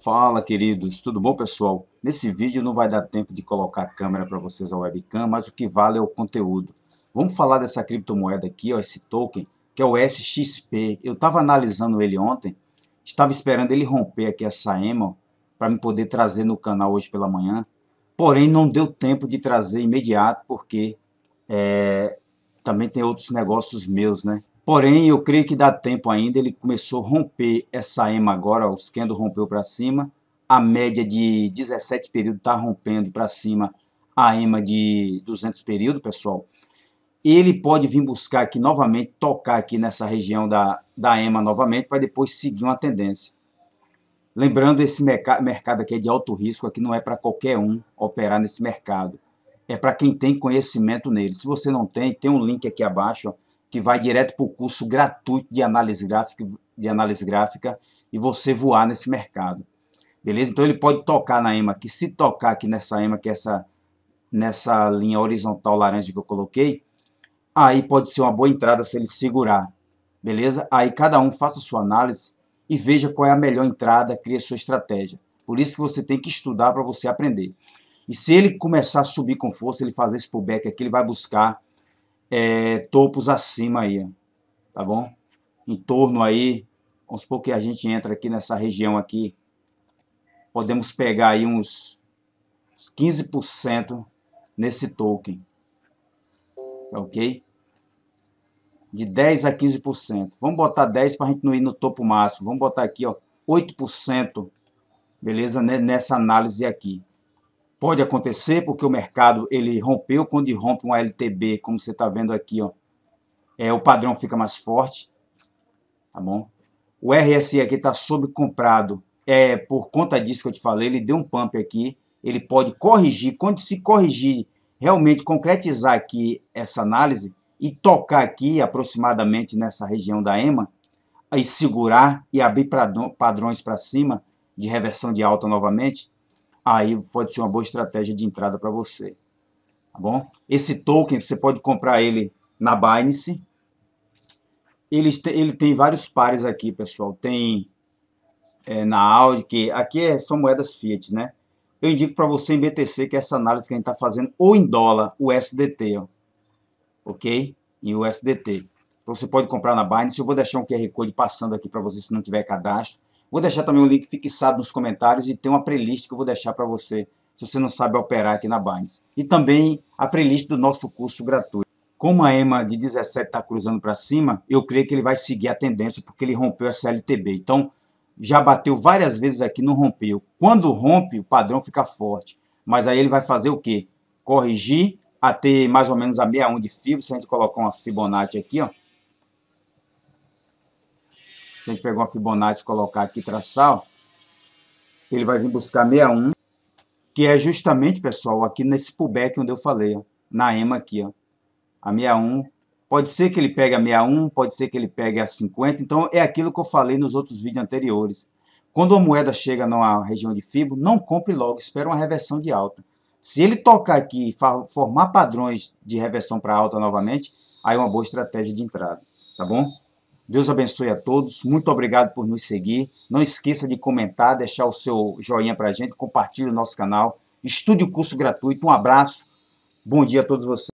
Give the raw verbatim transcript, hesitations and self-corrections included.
Fala, queridos, tudo bom, pessoal? Nesse vídeo não vai dar tempo de colocar a câmera para vocês, a webcam, mas o que vale é o conteúdo. Vamos falar dessa criptomoeda aqui, ó, esse token, que é o S X P. Eu estava analisando ele ontem, estava esperando ele romper aqui essa E M A para me poder trazer no canal hoje pela manhã, porém não deu tempo de trazer imediato, porque é, também tem outros negócios meus, né? Porém, eu creio que dá tempo ainda. Ele começou a romper essa E M A agora, os candles rompeu para cima, a média de dezessete períodos está rompendo para cima, a E M A de duzentos períodos, pessoal. Ele pode vir buscar aqui novamente, tocar aqui nessa região da, da E M A novamente, para depois seguir uma tendência. Lembrando, esse merc- mercado aqui é de alto risco, aqui não é para qualquer um operar nesse mercado, é para quem tem conhecimento nele. Se você não tem, tem um link aqui abaixo, ó, que vai direto para o curso gratuito de análise gráfica, de análise gráfica e você voar nesse mercado. Beleza? Então ele pode tocar na E M A aqui. Se tocar aqui nessa E M A, que é essa, nessa linha horizontal laranja que eu coloquei, aí pode ser uma boa entrada se ele segurar. Beleza? Aí cada um faça a sua análise e veja qual é a melhor entrada, cria sua estratégia. Por isso que você tem que estudar para você aprender. E se ele começar a subir com força, ele fazer esse pullback aqui, ele vai buscar É, topos acima aí, tá bom? Em torno aí, vamos supor que a gente entra aqui nessa região aqui, podemos pegar aí uns quinze por cento nesse token, ok? De dez a quinze por cento, vamos botar dez para a gente não ir no topo máximo, vamos botar aqui, ó, oito por cento, beleza? Nessa análise aqui. Pode acontecer, porque o mercado ele rompeu. Quando rompe um L T B, como você está vendo aqui, ó, é, o padrão fica mais forte, tá bom? O R S I aqui está sobrecomprado, é, por conta disso que eu te falei, ele deu um pump aqui, ele pode corrigir. Quando se corrigir, realmente concretizar aqui essa análise e tocar aqui aproximadamente nessa região da E M A, aí segurar e abrir padrões para cima de reversão de alta novamente, aí pode ser uma boa estratégia de entrada para você, tá bom? Esse token, você pode comprar ele na Binance. Ele, te, ele tem vários pares aqui, pessoal. Tem é, na Audi, que aqui é, são moedas fiat, né? Eu indico para você em B T C, que é essa análise que a gente está fazendo, ou em dólar, o U S D T, ó, ok? Em U S D T. Então você pode comprar na Binance. Eu vou deixar um Q R Code passando aqui para você, se não tiver cadastro. Vou deixar também um link fixado nos comentários e tem uma playlist que eu vou deixar para você, se você não sabe operar aqui na Binance. E também a playlist do nosso curso gratuito. Como a E M A de dezessete está cruzando para cima, eu creio que ele vai seguir a tendência, porque ele rompeu essa L T B. Então, já bateu várias vezes aqui, não rompeu. Quando rompe, o padrão fica forte. Mas aí ele vai fazer o quê? Corrigir até mais ou menos a sessenta e um de Fibonacci. Se a gente colocar uma Fibonacci aqui, ó. Se a gente pegar uma Fibonacci e colocar aqui, traçar, ó, ele vai vir buscar sessenta e um, que é justamente, pessoal, aqui nesse pullback onde eu falei, ó, na E M A aqui, ó, a sessenta e um. Pode ser que ele pegue a sessenta e um, pode ser que ele pegue a cinquenta, então é aquilo que eu falei nos outros vídeos anteriores. Quando a moeda chega numa região de Fibo, não compre logo, espera uma reversão de alta. Se ele tocar aqui e formar padrões de reversão para alta novamente, aí é uma boa estratégia de entrada, tá bom? Deus abençoe a todos, muito obrigado por nos seguir, não esqueça de comentar, deixar o seu joinha pra gente, compartilhe o nosso canal, estude o curso gratuito, um abraço, bom dia a todos vocês.